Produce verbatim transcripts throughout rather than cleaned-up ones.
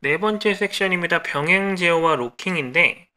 네 번째 섹션입니다. 병행 제어와 로킹인데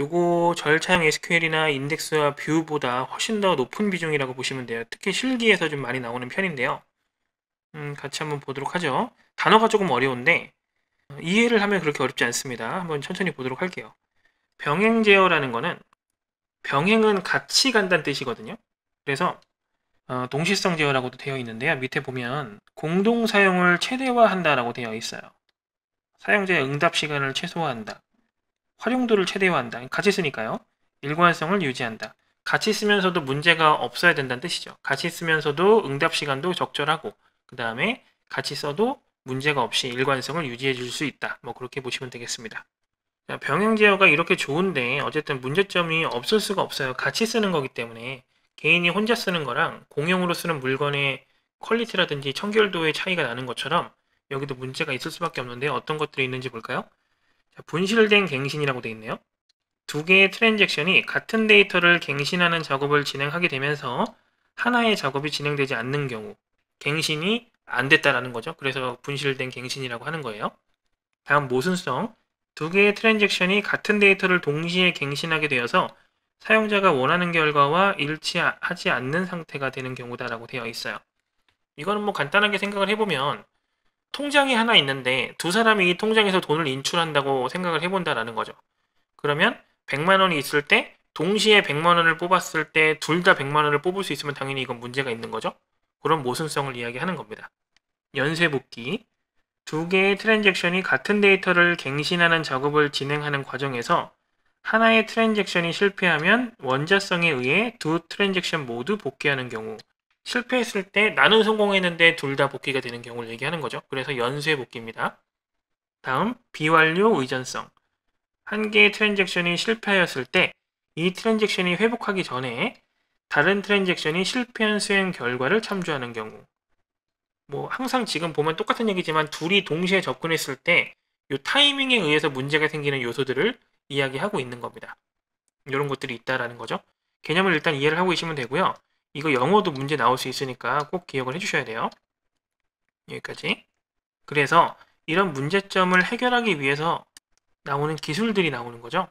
요거 절차형 에스큐엘이나 인덱스와 뷰보다 훨씬 더 높은 비중이라고 보시면 돼요. 특히 실기에서 좀 많이 나오는 편인데요. 음, 같이 한번 보도록 하죠. 단어가 조금 어려운데 이해를 하면 그렇게 어렵지 않습니다. 한번 천천히 보도록 할게요. 병행 제어라는 거는 병행은 같이 간다는 뜻이거든요. 그래서 어, 동시성 제어라고도 되어 있는데요. 밑에 보면 공동 사용을 최대화한다라고 되어 있어요. 사용자의 응답 시간을 최소화한다. 활용도를 최대화한다. 같이 쓰니까요. 일관성을 유지한다. 같이 쓰면서도 문제가 없어야 된다는 뜻이죠. 같이 쓰면서도 응답 시간도 적절하고 그 다음에 같이 써도 문제가 없이 일관성을 유지해 줄 수 있다. 뭐 그렇게 보시면 되겠습니다. 병행 제어가 이렇게 좋은데 어쨌든 문제점이 없을 수가 없어요. 같이 쓰는 거기 때문에 개인이 혼자 쓰는 거랑 공용으로 쓰는 물건의 퀄리티라든지 청결도의 차이가 나는 것처럼 여기도 문제가 있을 수밖에 없는데 어떤 것들이 있는지 볼까요? 자, 분실된 갱신이라고 되어 있네요. 두 개의 트랜잭션이 같은 데이터를 갱신하는 작업을 진행하게 되면서 하나의 작업이 진행되지 않는 경우 갱신이 안 됐다라는 거죠. 그래서 분실된 갱신이라고 하는 거예요. 다음 모순성. 두 개의 트랜잭션이 같은 데이터를 동시에 갱신하게 되어서 사용자가 원하는 결과와 일치하지 않는 상태가 되는 경우다라고 되어 있어요. 이거는 뭐 간단하게 생각을 해보면 통장이 하나 있는데 두 사람이 이 통장에서 돈을 인출한다고 생각을 해본다라는 거죠. 그러면 백만 원이 있을 때 동시에 백만 원을 뽑았을 때 둘 다 백만 원을 뽑을 수 있으면 당연히 이건 문제가 있는 거죠. 그런 모순성을 이야기하는 겁니다. 연쇄복기. 두 개의 트랜잭션이 같은 데이터를 갱신하는 작업을 진행하는 과정에서 하나의 트랜잭션이 실패하면 원자성에 의해 두 트랜잭션 모두 복귀하는 경우, 실패했을 때 나는 성공했는데 둘 다 복귀가 되는 경우를 얘기하는 거죠. 그래서 연쇄 복귀입니다. 다음, 비완료 의존성. 한 개의 트랜잭션이 실패하였을 때 이 트랜잭션이 회복하기 전에 다른 트랜잭션이 실패한 수행 결과를 참조하는 경우. 뭐 항상 지금 보면 똑같은 얘기지만 둘이 동시에 접근했을 때 이 타이밍에 의해서 문제가 생기는 요소들을 이야기하고 있는 겁니다. 이런 것들이 있다라는 거죠. 개념을 일단 이해를 하고 계시면 되고요. 이거 영어도 문제 나올 수 있으니까 꼭 기억을 해주셔야 돼요. 여기까지. 그래서 이런 문제점을 해결하기 위해서 나오는 기술들이 나오는 거죠.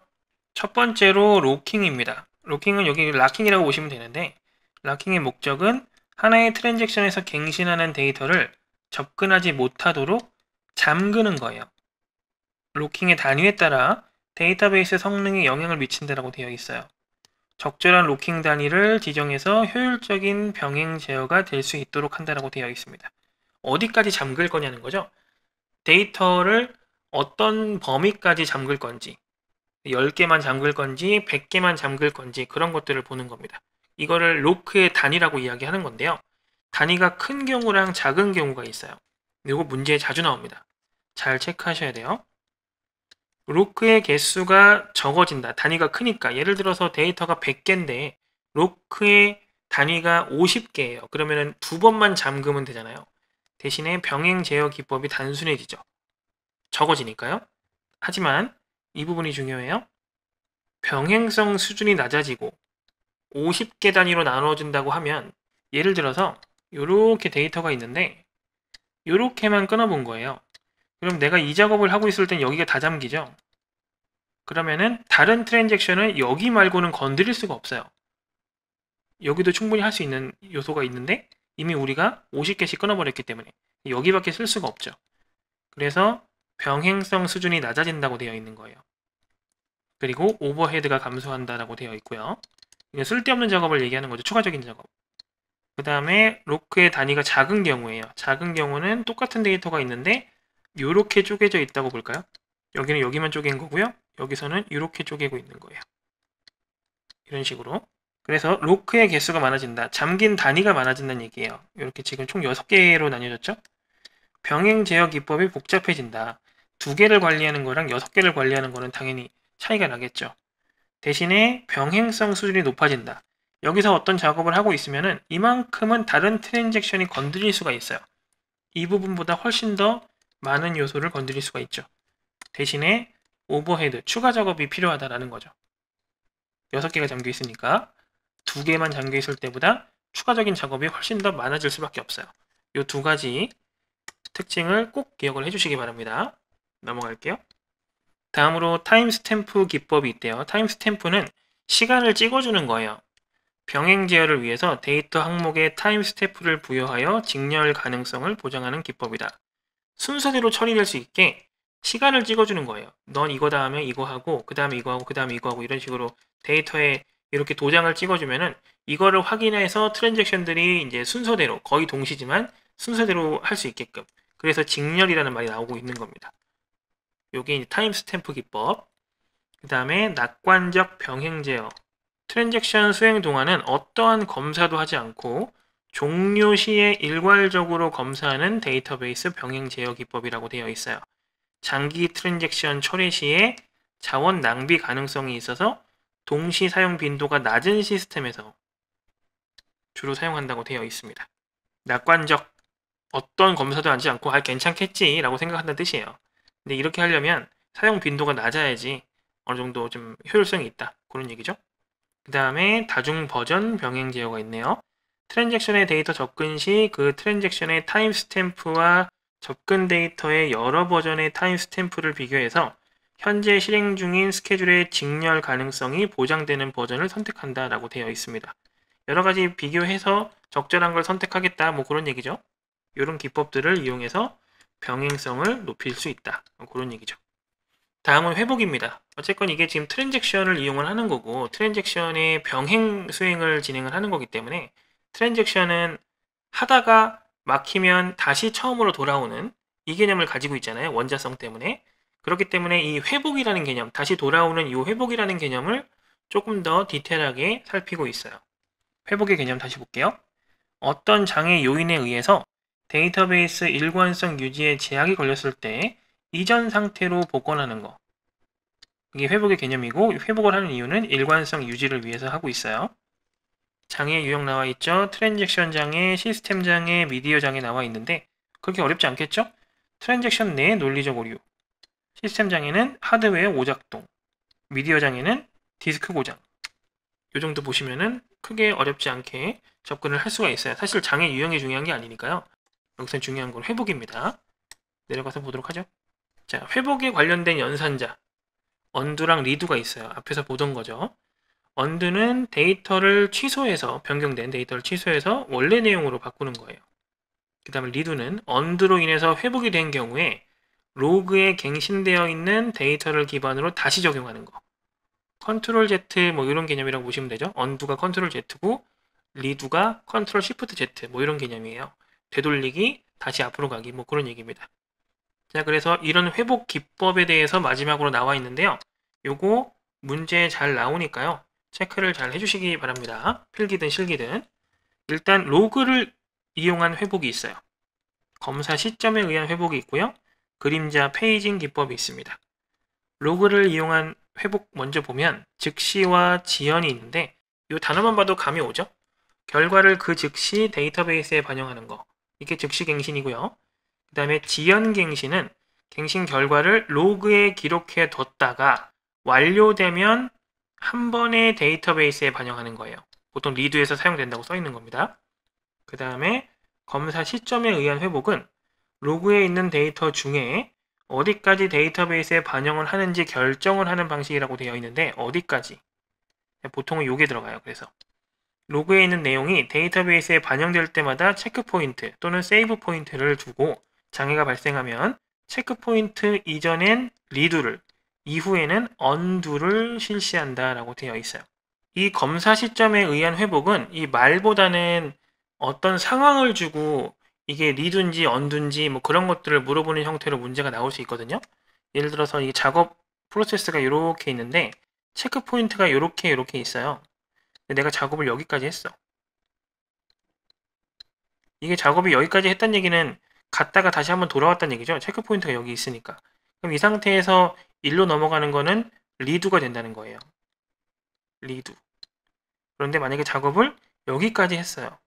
첫 번째로 로킹입니다. 로킹은 여기 락킹이라고 보시면 되는데 락킹의 목적은 하나의 트랜잭션에서 갱신하는 데이터를 접근하지 못하도록 잠그는 거예요. 로킹의 단위에 따라 데이터베이스 성능에 영향을 미친다라고 되어 있어요. 적절한 로킹 단위를 지정해서 효율적인 병행 제어가 될 수 있도록 한다라고 되어 있습니다. 어디까지 잠글 거냐는 거죠. 데이터를 어떤 범위까지 잠글 건지, 열 개만 잠글 건지, 백 개만 잠글 건지 그런 것들을 보는 겁니다. 이거를 로크의 단위라고 이야기하는 건데요. 단위가 큰 경우랑 작은 경우가 있어요. 이거 문제에 자주 나옵니다. 잘 체크하셔야 돼요. 로크의 개수가 적어진다. 단위가 크니까. 예를 들어서 데이터가 백 개인데 로크의 단위가 오십 개예요. 그러면 두 번만 잠그면 되잖아요. 대신에 병행 제어 기법이 단순해지죠. 적어지니까요. 하지만 이 부분이 중요해요. 병행성 수준이 낮아지고 오십 개 단위로 나눠진다고 하면 예를 들어서 이렇게 데이터가 있는데 이렇게만 끊어본 거예요. 그럼 내가 이 작업을 하고 있을 땐 여기가 다 잠기죠. 그러면은 다른 트랜잭션을 여기 말고는 건드릴 수가 없어요. 여기도 충분히 할 수 있는 요소가 있는데 이미 우리가 오십 개씩 끊어버렸기 때문에 여기밖에 쓸 수가 없죠. 그래서 병행성 수준이 낮아진다고 되어 있는 거예요. 그리고 오버헤드가 감소한다라고 되어 있고요. 이게 쓸데없는 작업을 얘기하는 거죠. 추가적인 작업. 그 다음에 로크의 단위가 작은 경우예요. 작은 경우는 똑같은 데이터가 있는데 요렇게 쪼개져 있다고 볼까요? 여기는 여기만 쪼갠 거고요. 여기서는 이렇게 쪼개고 있는 거예요. 이런 식으로. 그래서 로크의 개수가 많아진다. 잠긴 단위가 많아진다는 얘기예요. 이렇게 지금 총 여섯 개로 나뉘어졌죠? 병행 제어 기법이 복잡해진다. 두 개를 관리하는 거랑 여섯 개를 관리하는 거는 당연히 차이가 나겠죠. 대신에 병행성 수준이 높아진다. 여기서 어떤 작업을 하고 있으면은 이만큼은 다른 트랜잭션이 건드릴 수가 있어요. 이 부분보다 훨씬 더 많은 요소를 건드릴 수가 있죠. 대신에 오버헤드, 추가 작업이 필요하다라는 거죠. 여섯 개가 잠겨 있으니까 두 개만 잠겨 있을 때보다 추가적인 작업이 훨씬 더 많아질 수밖에 없어요. 이 두 가지 특징을 꼭 기억을 해주시기 바랍니다. 넘어갈게요. 다음으로 타임스탬프 기법이 있대요. 타임스탬프는 시간을 찍어주는 거예요. 병행 제어를 위해서 데이터 항목에 타임스탬프를 부여하여 직렬 가능성을 보장하는 기법이다. 순서대로 처리될 수 있게 시간을 찍어주는 거예요. 넌 이거 다음에 이거 하고 그 다음에 이거 하고 그 다음에 이거 하고 이런 식으로 데이터에 이렇게 도장을 찍어주면은 이거를 확인해서 트랜잭션들이 이제 순서대로 거의 동시지만 순서대로 할 수 있게끔, 그래서 직렬이라는 말이 나오고 있는 겁니다. 요게 이제 타임스탬프 기법. 그 다음에 낙관적 병행 제어. 트랜잭션 수행 동안은 어떠한 검사도 하지 않고 종료 시에 일괄적으로 검사하는 데이터베이스 병행 제어 기법이라고 되어 있어요. 장기 트랜잭션 처리 시에 자원 낭비 가능성이 있어서 동시 사용 빈도가 낮은 시스템에서 주로 사용한다고 되어 있습니다. 낙관적, 어떤 검사도 하지 않고 아 괜찮겠지 라고 생각한다는 뜻이에요. 근데 이렇게 하려면 사용 빈도가 낮아야지 어느 정도 좀 효율성이 있다, 그런 얘기죠. 그 다음에 다중 버전 병행 제어가 있네요. 트랜잭션의 데이터 접근 시 그 트랜잭션의 타임스탬프와 접근 데이터의 여러 버전의 타임스탬프를 비교해서 현재 실행 중인 스케줄의 직렬 가능성이 보장되는 버전을 선택한다 라고 되어 있습니다. 여러가지 비교해서 적절한 걸 선택하겠다, 뭐 그런 얘기죠. 이런 기법들을 이용해서 병행성을 높일 수 있다, 그런 얘기죠. 다음은 회복입니다. 어쨌건 이게 지금 트랜잭션을 이용을 하는 거고 트랜잭션의 병행 수행을 진행을 하는 거기 때문에 트랜잭션은 하다가 막히면 다시 처음으로 돌아오는 이 개념을 가지고 있잖아요. 원자성 때문에. 그렇기 때문에 이 회복이라는 개념, 다시 돌아오는 이 회복이라는 개념을 조금 더 디테일하게 살피고 있어요. 회복의 개념 다시 볼게요. 어떤 장애 요인에 의해서 데이터베이스 일관성 유지에 제약이 걸렸을 때 이전 상태로 복원하는 거. 이게 회복의 개념이고 회복을 하는 이유는 일관성 유지를 위해서 하고 있어요. 장애 유형 나와 있죠. 트랜잭션 장애, 시스템 장애, 미디어 장애 나와 있는데 그렇게 어렵지 않겠죠? 트랜잭션 내의 논리적 오류, 시스템 장애는 하드웨어 오작동, 미디어 장애는 디스크 고장. 이 정도 보시면은 크게 어렵지 않게 접근을 할 수가 있어요. 사실 장애 유형이 중요한 게 아니니까요. 여기서 중요한 건 회복입니다. 내려가서 보도록 하죠. 자, 회복에 관련된 연산자, 언두랑 리두가 있어요. 앞에서 보던 거죠. 언두는 데이터를 취소해서, 변경된 데이터를 취소해서 원래 내용으로 바꾸는 거예요. 그 다음에 리두는 언두로 인해서 회복이 된 경우에 로그에 갱신되어 있는 데이터를 기반으로 다시 적용하는 거. 컨트롤 Z 뭐 이런 개념이라고 보시면 되죠. 언두가 컨트롤 Z고 리두가 컨트롤 시프트 Z 뭐 이런 개념이에요. 되돌리기, 다시 앞으로 가기, 뭐 그런 얘기입니다. 자, 그래서 이런 회복 기법에 대해서 마지막으로 나와 있는데요. 요거 문제 잘 나오니까요. 체크를 잘 해주시기 바랍니다. 필기든 실기든. 일단 로그를 이용한 회복이 있어요. 검사 시점에 의한 회복이 있고요. 그림자 페이징 기법이 있습니다. 로그를 이용한 회복 먼저 보면 즉시와 지연이 있는데 이 단어만 봐도 감이 오죠? 결과를 그 즉시 데이터베이스에 반영하는 거. 이게 즉시 갱신이고요. 그 다음에 지연 갱신은 갱신 결과를 로그에 기록해 뒀다가 완료되면 한 번에 데이터베이스에 반영하는 거예요. 보통 리두에서 사용된다고 써 있는 겁니다. 그 다음에 검사 시점에 의한 회복은 로그에 있는 데이터 중에 어디까지 데이터베이스에 반영을 하는지 결정을 하는 방식이라고 되어 있는데 어디까지? 보통은 요게 들어가요. 그래서 로그에 있는 내용이 데이터베이스에 반영될 때마다 체크포인트 또는 세이브 포인트를 두고 장애가 발생하면 체크포인트 이전엔 리두를, 이후에는 언두를 실시한다 라고 되어 있어요. 이 검사 시점에 의한 회복은 이 말보다는 어떤 상황을 주고 이게 리두인지 언두인지 뭐 그런 것들을 물어보는 형태로 문제가 나올 수 있거든요. 예를 들어서 이 작업 프로세스가 이렇게 있는데 체크포인트가 이렇게 이렇게 있어요. 내가 작업을 여기까지 했어. 이게 작업이 여기까지 했다는 얘기는 갔다가 다시 한번 돌아왔다는 얘기죠. 체크포인트가 여기 있으니까. 그럼 이 상태에서 일로 넘어가는 거는 리두가 된다는 거예요. 리두. 그런데 만약에 작업을 여기까지 했어요.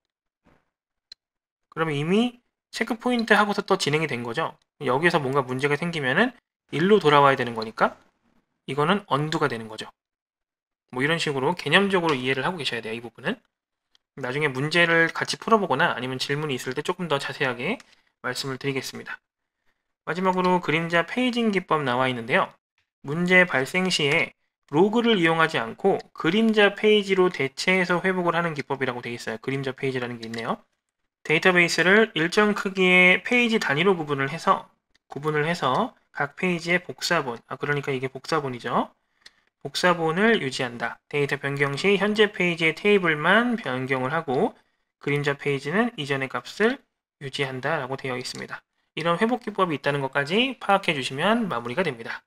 그러면 이미 체크포인트 하고서 또 진행이 된 거죠. 여기에서 뭔가 문제가 생기면은 일로 돌아와야 되는 거니까 이거는 언두가 되는 거죠. 뭐 이런 식으로 개념적으로 이해를 하고 계셔야 돼요. 이 부분은 나중에 문제를 같이 풀어보거나 아니면 질문이 있을 때 조금 더 자세하게 말씀을 드리겠습니다. 마지막으로 그림자 페이징 기법 나와 있는데요. 문제 발생 시에 로그를 이용하지 않고 그림자 페이지로 대체해서 회복을 하는 기법이라고 되어 있어요. 그림자 페이지라는 게 있네요. 데이터베이스를 일정 크기의 페이지 단위로 구분을 해서 구분을 해서 각 페이지의 복사본, 아 그러니까 이게 복사본이죠. 복사본을 유지한다. 데이터 변경 시 현재 페이지의 테이블만 변경을 하고 그림자 페이지는 이전의 값을 유지한다 라고 되어 있습니다. 이런 회복 기법이 있다는 것까지 파악해 주시면 마무리가 됩니다.